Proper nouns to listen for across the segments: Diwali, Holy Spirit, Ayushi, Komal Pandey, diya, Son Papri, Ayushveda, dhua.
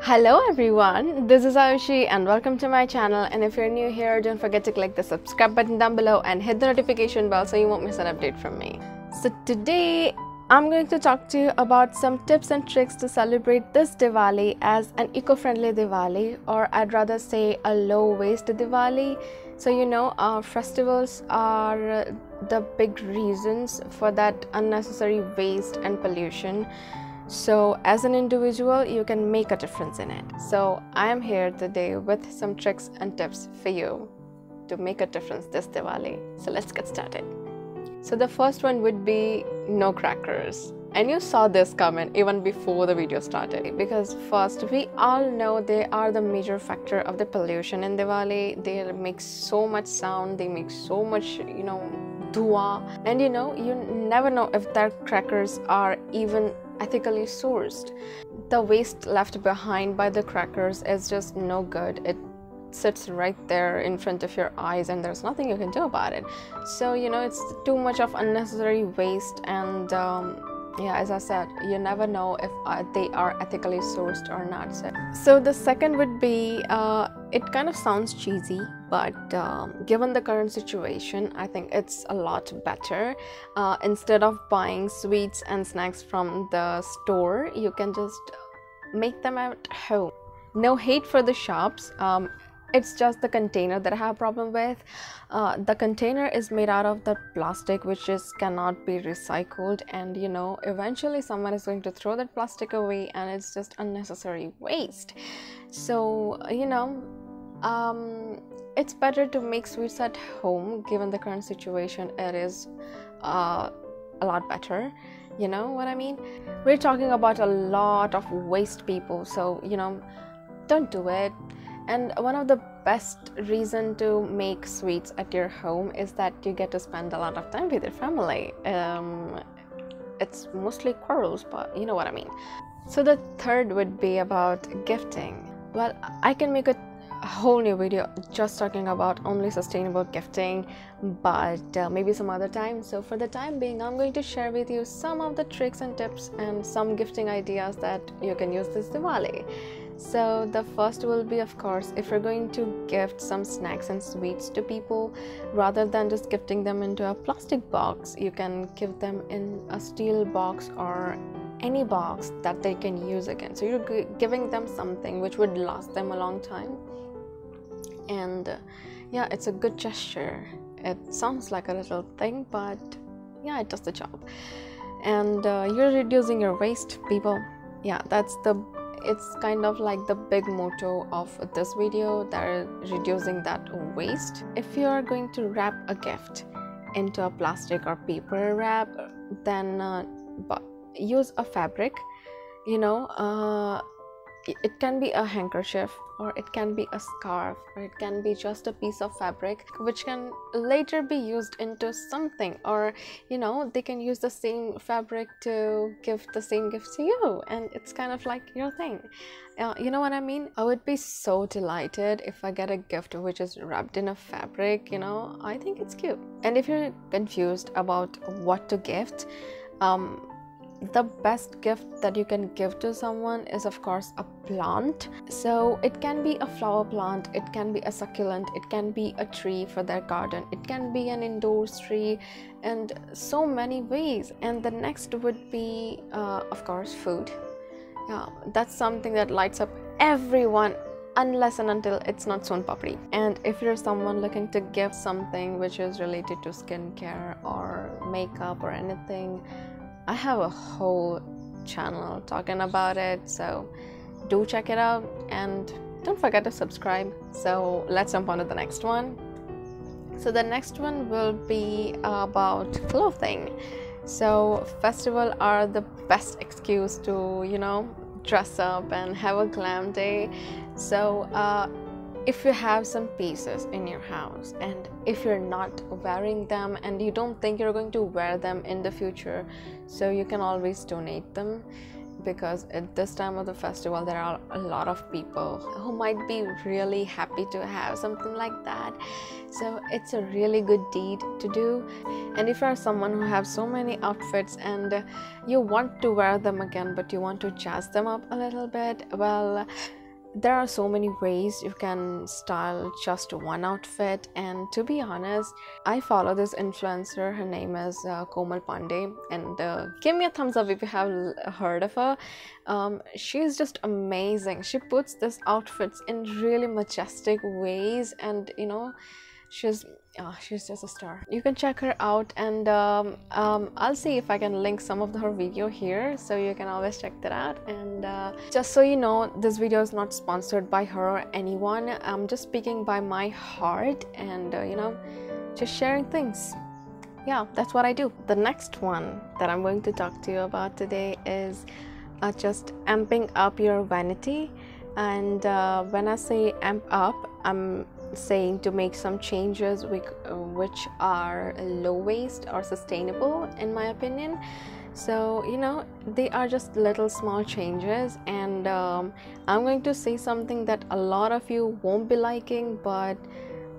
Hello everyone, this is Ayushi and welcome to my channel, and if you're new here, don't forget to click the subscribe button down below and hit the notification bell so you won't miss an update from me. So today I'm going to talk to you about some tips and tricks to celebrate this Diwali as an eco-friendly Diwali, or I'd rather say a low-waste Diwali. So you know, festivals are the big reasons for that unnecessary waste and pollution. So as an individual, you can make a difference in it. So I am here today with some tricks and tips for you to make a difference this Diwali. So let's get started. So the first one would be no crackers. And you saw this comment even before the video started, because first, we all know they are the major factor of the pollution in Diwali. They make so much sound, they make so much, you know, dhua. And you know, you never know if their crackers are even ethically sourced. The waste left behind by the crackers is just no good. It sits right there in front of your eyes and there's nothing you can do about it. So you know, it's too much of unnecessary waste, and yeah, as I said, you never know if they are ethically sourced or not. So the second would be, it kind of sounds cheesy, but given the current situation, I think it's a lot better. Instead of buying sweets and snacks from the store, you can just make them at home. No hate for the shops, it's just the container that I have a problem with. The container is made out of the plastic which just cannot be recycled, and you know, eventually someone is going to throw that plastic away, and it's just unnecessary waste. So you know, it's better to make sweets at home. Given the current situation, it is a lot better. You know what I mean? We're talking about a lot of waste, people, so you know, don't do it. And one of the best reason to make sweets at your home is that you get to spend a lot of time with your family. It's mostly quarrels, but you know what I mean. So the third would be about gifting. Well, I can make a whole new video just talking about only sustainable gifting, but maybe some other time. So for the time being, I'm going to share with you some of the tricks and tips and some gifting ideas that you can use this Diwali. So the first will be, of course, if you're going to gift some snacks and sweets to people, rather than just gifting them into a plastic box, you can give them in a steel box or any box that they can use again. So you're giving them something which would last them a long time, and yeah, it's a good gesture. It sounds like a little thing, but yeah, it does the job, and you're reducing your waste, people. Yeah, it's kind of like the big motto of this video, that reducing that waste. If you are going to wrap a gift into a plastic or paper wrap, then use a fabric. You know, it can be a handkerchief, or it can be a scarf, or it can be just a piece of fabric which can later be used into something, or you know, they can use the same fabric to give the same gift to you, and it's kind of like your thing. You know what I mean? I would be so delighted if I get a gift which is wrapped in a fabric. You know, I think it's cute. And if you're confused about what to gift, the best gift that you can give to someone is, of course, a plant. So it can be a flower plant, it can be a succulent, it can be a tree for their garden, it can be an indoor tree, and so many ways. And the next would be, of course, food. Yeah, that's something that lights up everyone, unless and until it's not Son Papri. And if you're someone looking to give something which is related to skincare or makeup or anything, I have a whole channel talking about it, so do check it out, and don't forget to subscribe. So let's jump on to the next one. So the next one will be about clothing. So festivals are the best excuse to, you know, dress up and have a glam day. So if you have some pieces in your house, and if you're not wearing them and you don't think you're going to wear them in the future, so you can always donate them. because at this time of the festival there are a lot of people who might be really happy to have something like that. So it's a really good deed to do. And if you are someone who have so many outfits and you want to wear them again but you want to jazz them up a little bit, well, there are so many ways you can style just one outfit. And to be honest, I follow this influencer. Her name is Komal Pandey, and give me a thumbs up if you have heard of her. She's just amazing. She puts these outfits in really majestic ways, and you know, she's just a star. You can check her out, and I'll see if I can link some of her video here, so you can always check that out. And just so you know, this video is not sponsored by her or anyone. I'm just speaking by my heart, and you know, just sharing things. Yeah, that's what I do. The next one that I'm going to talk to you about today is just amping up your vanity. And when I say amp up, I'm saying to make some changes which are low waste or sustainable, in my opinion. So you know, they are just little small changes, and I'm going to say something that a lot of you won't be liking, but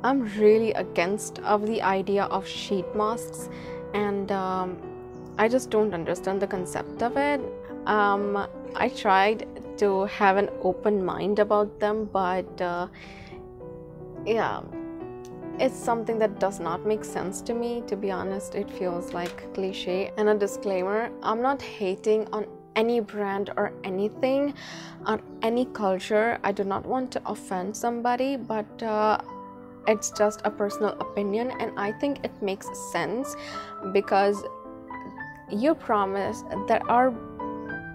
I'm really against of the idea of sheet masks. And I just don't understand the concept of it. I tried to have an open mind about them, but yeah, it's something that does not make sense to me, to be honest. It feels like cliche. And a disclaimer, I'm not hating on any brand or anything or any culture. I do not want to offend somebody, but it's just a personal opinion, and I think it makes sense because you promise. There are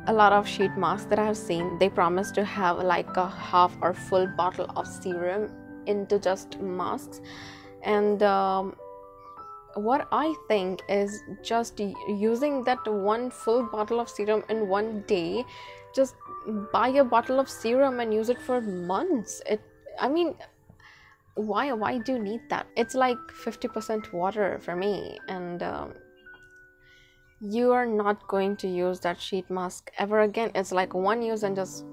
a lot of sheet masks that I have seen, they promise to have like a half or full bottle of serum into just masks. And what I think is just using that one full bottle of serum in one day. Just buy a bottle of serum and use it for months. I mean, why do you need that? It's like 50% water for me. And you are not going to use that sheet mask ever again. It's like one use and just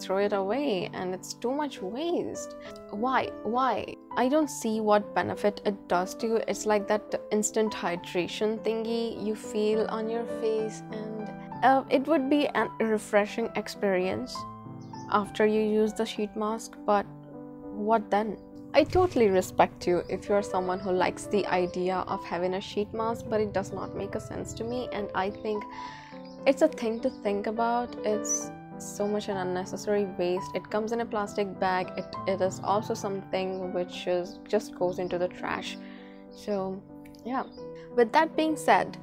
throw it away, and it's too much waste. Why? I don't see what benefit it does to you. It's like that instant hydration thingy you feel on your face, and it would be a refreshing experience after you use the sheet mask, but what then? I totally respect you if you're someone who likes the idea of having a sheet mask, but it does not make a sense to me. And I think it's a thing to think about. It's so much an unnecessary waste. It comes in a plastic bag. It is also something which is just goes into the trash. So yeah, with that being said,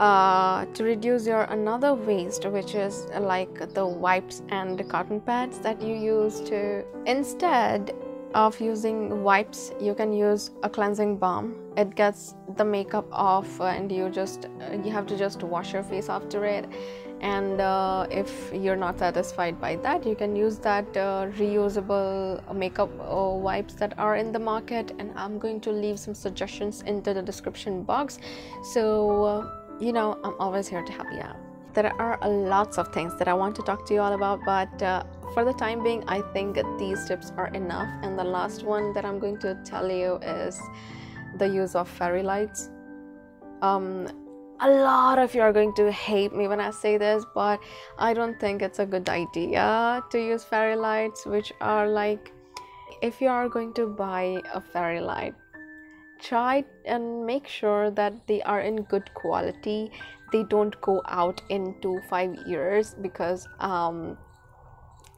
to reduce your another waste, which is like the wipes and the cotton pads that you use, to instead of using wipes you can use a cleansing balm. It gets the makeup off, and you have to just wash your face after it. And if you're not satisfied by that, you can use that reusable makeup wipes that are in the market. And I'm going to leave some suggestions into the description box, so you know, I'm always here to help you out. There are lots of things that I want to talk to you all about, but for the time being, I think these tips are enough. And the last one that I'm going to tell you is the use of fairy lights. A lot of you are going to hate me when I say this, but I don't think it's a good idea to use fairy lights, which are like, if you are going to buy a fairy light, try and make sure that they are in good quality. They don't go out in 2-5 years, because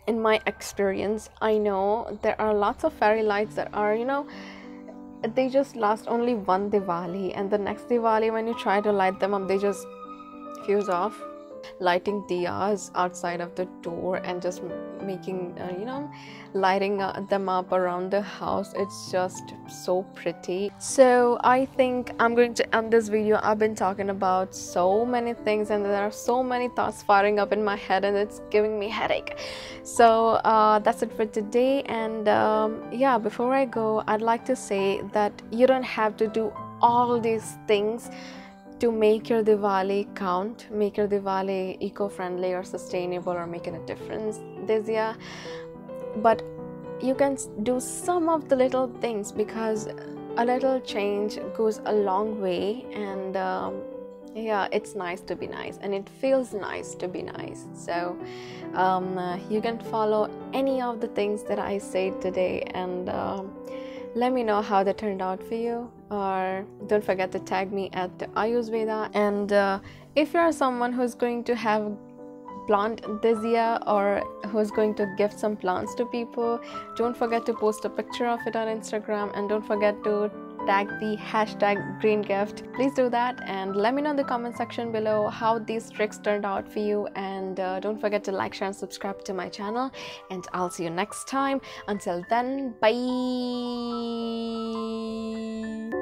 in my experience, I know there are lots of fairy lights that are, you know, they just last only one Diwali, and the next Diwali when you try to light them up, they just fuse off. Lighting diyas outside of the door and just making you know, lighting them up around the house, it's just so pretty. So I think I'm going to end this video. I've been talking about so many things, and there are so many thoughts firing up in my head, and it's giving me headache. So that's it for today. And yeah, before I go, I'd like to say that you don't have to do all these things to make your Diwali count, make your Diwali eco-friendly or sustainable or making a difference this year. But you can do some of the little things, because a little change goes a long way. And yeah, it's nice to be nice, and it feels nice to be nice. So you can follow any of the things that I said today, and let me know how that turned out for you. Or don't forget to tag me at Ayushveda. And if you are someone who's going to have a plant this year, or who's going to gift some plants to people, don't forget to post a picture of it on Instagram, and don't forget to tag the #GreenGift. Please do that, and let me know in the comment section below how these tricks turned out for you. And don't forget to like, share and subscribe to my channel, and I'll see you next time. Until then, bye.